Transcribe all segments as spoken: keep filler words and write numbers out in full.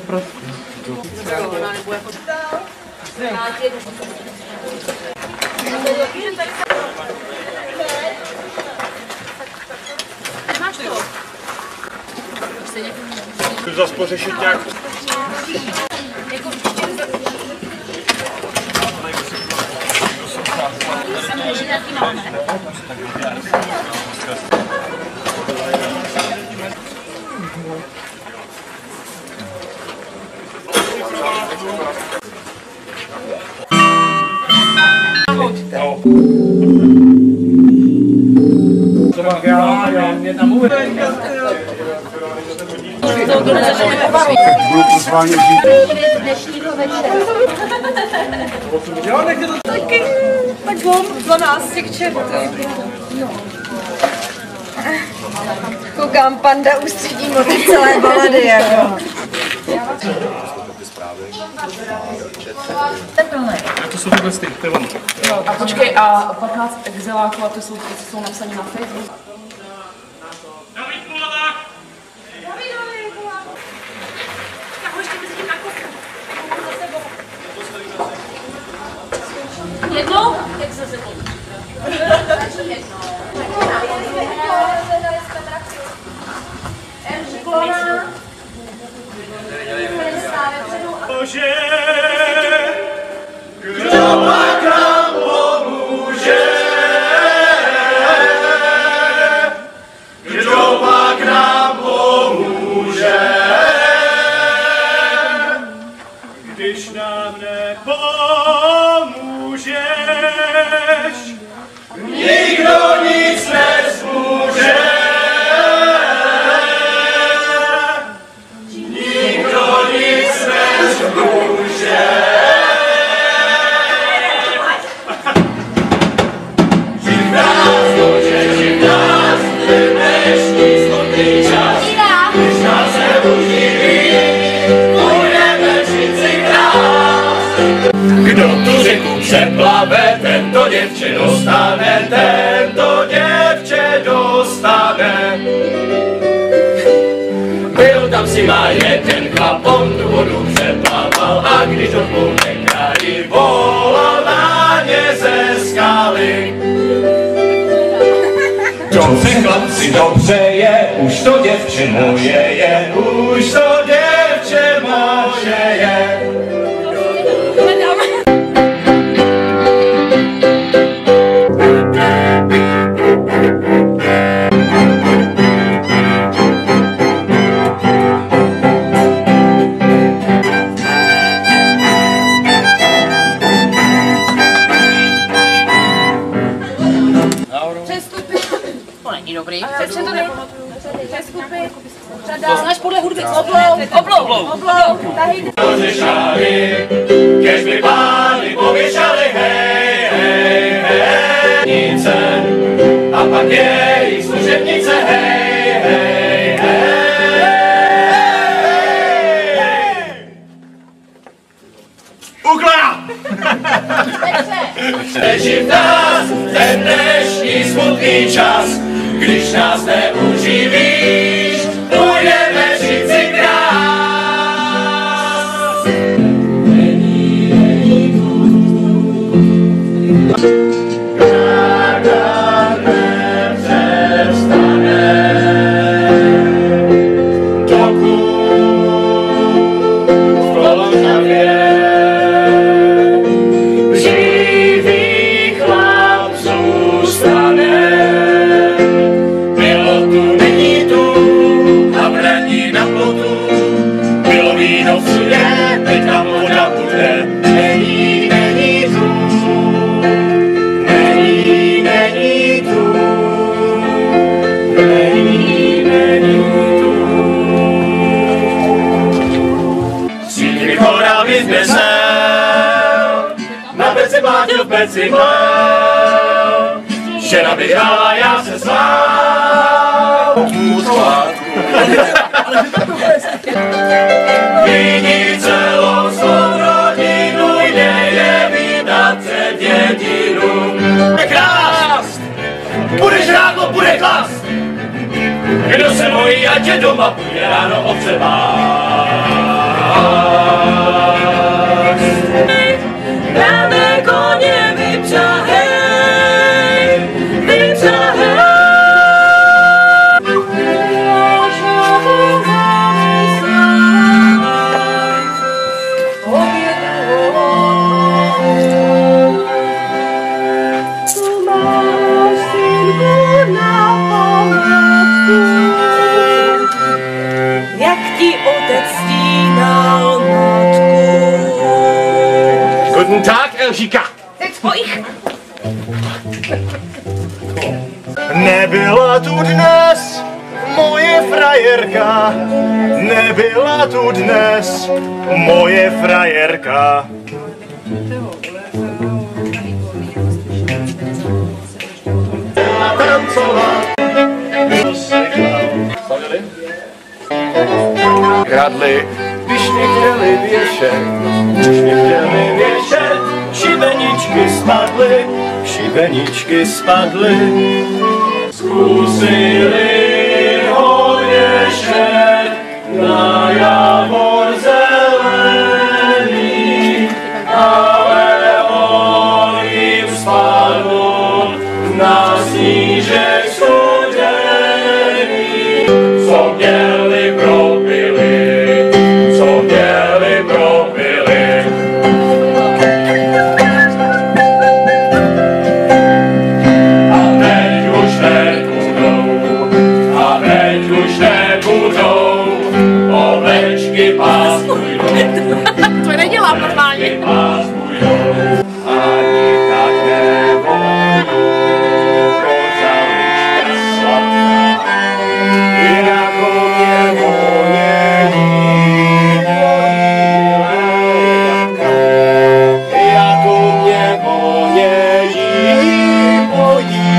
to prostě. Ona nebude počítat. Nemáš toho? Chci zase pořešit nějak. Budu pozvání dnešního večera. Jo, nechci to taky. Tak bom, dvanáct k čertu. Koukám, Panda ústředí moty celé balady, jako. To jsou tyhle ty, to je ono. A počkej, a patnáct exeláků, a to jsou ty, co jsou napsané na Facebooku. Jednou? Jak se se podíš? Začí jednou. Emži Klona. Bože, kdo pak nám pomůže? Kdo pak nám pomůže? Když nám nepomůže. Nikdo nic nezmůže, nikdo nic nezmůže. Čím dál zlože, čím dál zloženeš, nic hodný čas, když nás se už nikdy, budeme všichni krás. Kdo tu řeku přeplave, tento děvče dostane, tento děvče dostane. Byl tam si má jeden chlap, on tu vodu přeplával, a když odplul nekraji, volal na ně ze skály. Dobře, chlapci, dobře je, už to děvče moje je, už to děvče moje je. Znáš podle hudby oblouk, oblouk, oblouk, tahy. Pořešali, kež by pány pověšali, hej, hej, hej. A pak jejich služebnice, hej, hej, hej. Ukládám! Leží v nás ten dnešní smutný čas, když nás neuživí. Budeme všichni krás. Není, není tu. Žádná nepřestane, dokud v Koloňavě živý chlap zůstane. Bylo tu, není tu. Bylo víno všude, teď tam voda bude. Není, není tu, není, není tu, není, není tu. Všichni chorávy zbězel, na peci blátil, peci mlél. Žena vyhrála, já se zvál. Vidí celou svou rodinu, jde je vydat před jedinu. Bude krást, budeš ráno, bude klást. Kdo se mojí, ať je doma, půjde ráno obřebát. Guten Tag, Elžíka. Teď spojich. Nebyla tu dnes moje frajerka. Nebyla tu dnes moje frajerka. Byla tancová. Kradli, když mě chtěli věšet, když mě chtěli věšet, šibeničky spadly, šibeničky spadly. Zkusili ho věšet na javor zelený, ale on jim spadl na snížek studený. Co měli propili? To nedělám normálně. Ani tak nevodu kořalička sladká, jinak o mě vonění pojílka, jak o mě vonění pojílka.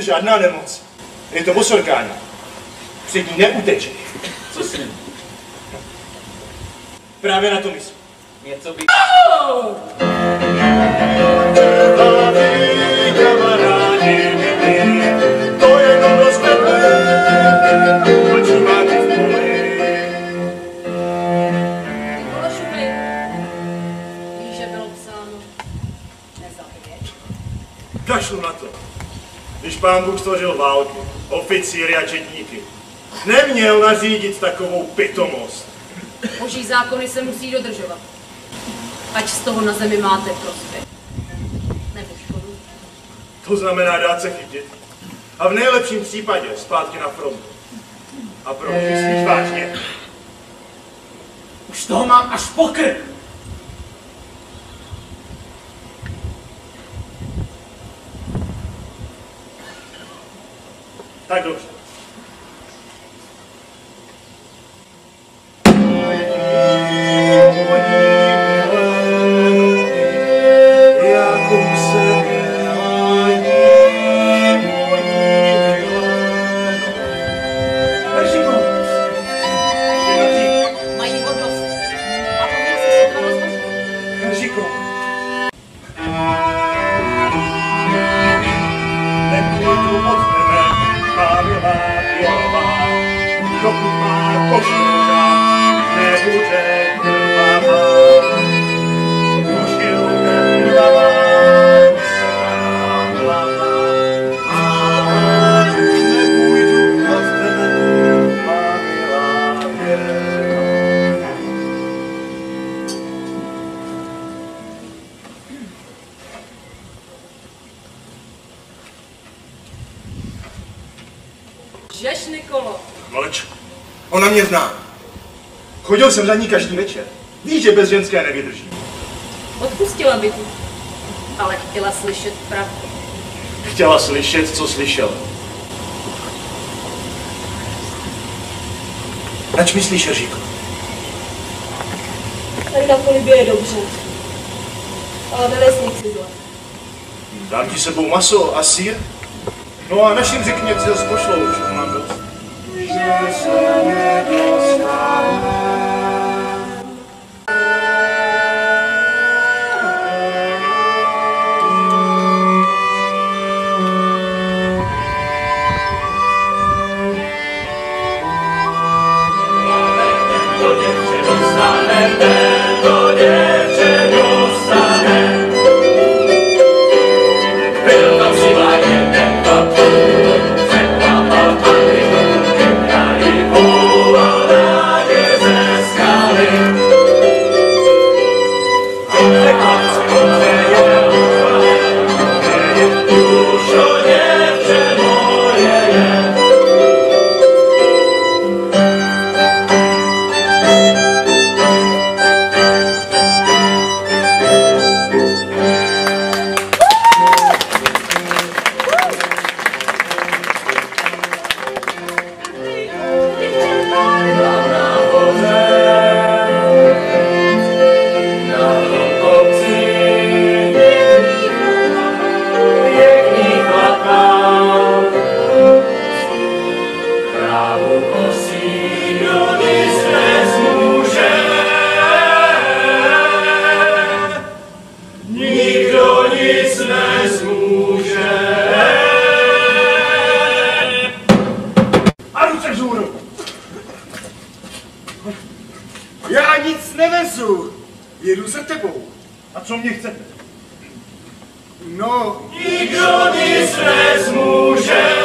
Žádná nemoc. Je to osorkána. Před ní neuteče. Co s ním? Právě na to myslím. něco by... Kašlu na to, když pán Bůh stvořil války, oficíry a četníky, neměl nařídit takovou pitomost. Boží zákony se musí dodržovat, ať z toho na zemi máte prospěch nebo škodu. To znamená dát se chytit a v nejlepším případě zpátky na front. A proč, myslíš vážně? Už toho mám až pokrk. Tak dobře. Žeš, Nikolo? Mlč. Ona mě zná. Chodil jsem za ní každý večer. Víš, že bez ženské nevydrží. Odpustila by ti, ale chtěla slyšet pravdu. Chtěla slyšet, co slyšela. Nač myslíš, Říko? Tady na polibě je dobře, ale velesník si zla. Dám ti sebou maso a sír. No a našim řekně, co jsi pošlo už, mám dost. Že se nedostává. Nikdo nic nezmůže.